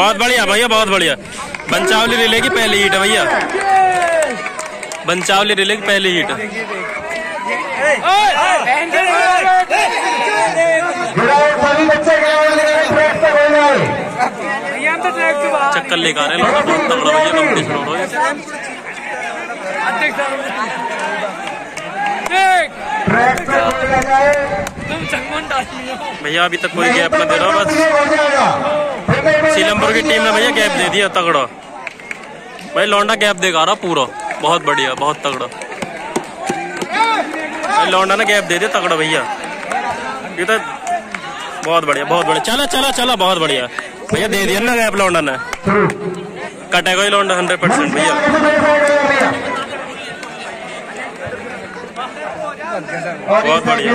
बहुत बढ़िया भैया, बहुत बढ़िया। बंचावली रिले की पहली हिट है भैया, बंचावली रिले की पहली हिट। चक्कर लेकर आ रहे हैं, बहुत तगड़ा भैया कॉम्पिटिशन हो रहा है भैया। अभी तक कोई गैप ना दे रहा, बस सीलमपुर की टीम ने भैया गैप दे दिया तगड़ा। भाई लौंडा गैप देगा रहा पूरा, बहुत बढ़िया, बहुत तगड़ा। भाई लौंडा ने गैप दे दिया तगड़ा भैया, ये तो बहुत बढ़िया, बहुत बढ़िया। चला चला चला, बहुत बढ़िया भैया, दे दिया ना गैप लौंडा ने, कटेगा ही लौंडा 100% भैया। बहुत बढ़िया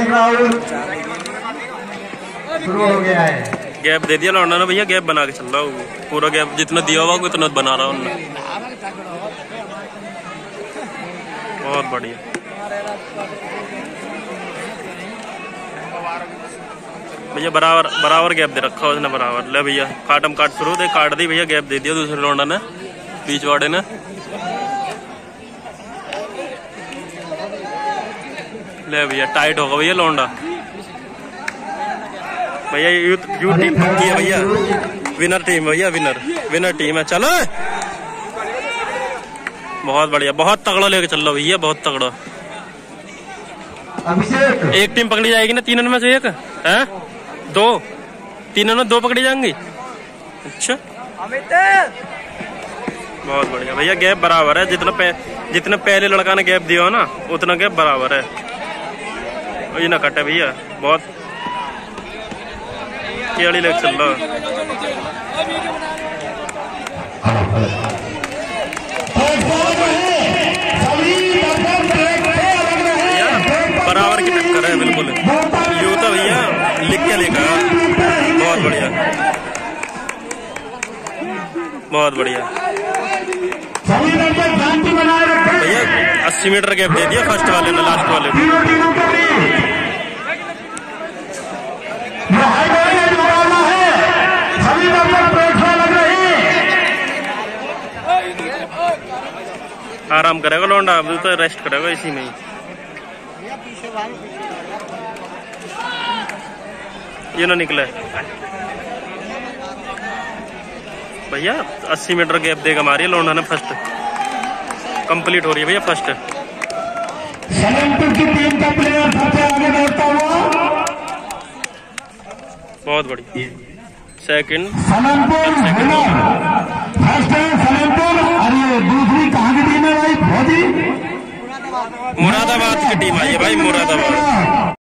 गैप दे दिया लौंडा ने भैया, गैप बना के चल रहा हूँ पूरा। गैप जितना दिया हुआ उतना बना रहा हूँ, बहुत बढ़िया। भैया बराबर बराबर गैप दे रखा उसने, बराबर। ले भैया काटम काट शुरू दे, काट दी भैया, गैप दे दिया दूसरे लौंडा ने, बीच वाड़े ने। ले भैया टाइट होगा भैया लौंडा। भैया यू टीम पक्की है भैया, विनर टीम भैया, विनर विनर टीम है। चलो बहुत बढ़िया, बहुत तगड़ा लेके चल रहा भैया, बहुत तगड़ा। एक टीम पकड़ी जाएगी ना तीनों में से, एक है दो, तीनों में दो पकड़ी जाएंगी। अच्छा बहुत बढ़िया भैया, गैप बराबर है। जितना पहले लड़का ने गैप दिया हो ना उतना गैप बराबर है, और ये ना कटे भैया, बहुत केड़ी लेके चल रहा। बराबर की टक्कर है बिल्कुल, यू तो भैया लिख के लेकर। बहुत बढ़िया, बहुत बढ़िया भैया। 80 मीटर गैप दे दिया फर्स्ट वाले ने, लास्ट वाले ने। आराम करेगा लौंडा, अब तो रेस्ट करेगा इसी में ही। ये ना निकले भैया, 80 मीटर गैप देगा हमारी लौंडा ने, फर्स्ट कंप्लीट हो रही है भैया फर्स्ट। बहुत बढ़िया, सेकंड मुरादाबाद की टीम आई है भाई, मुरादाबाद।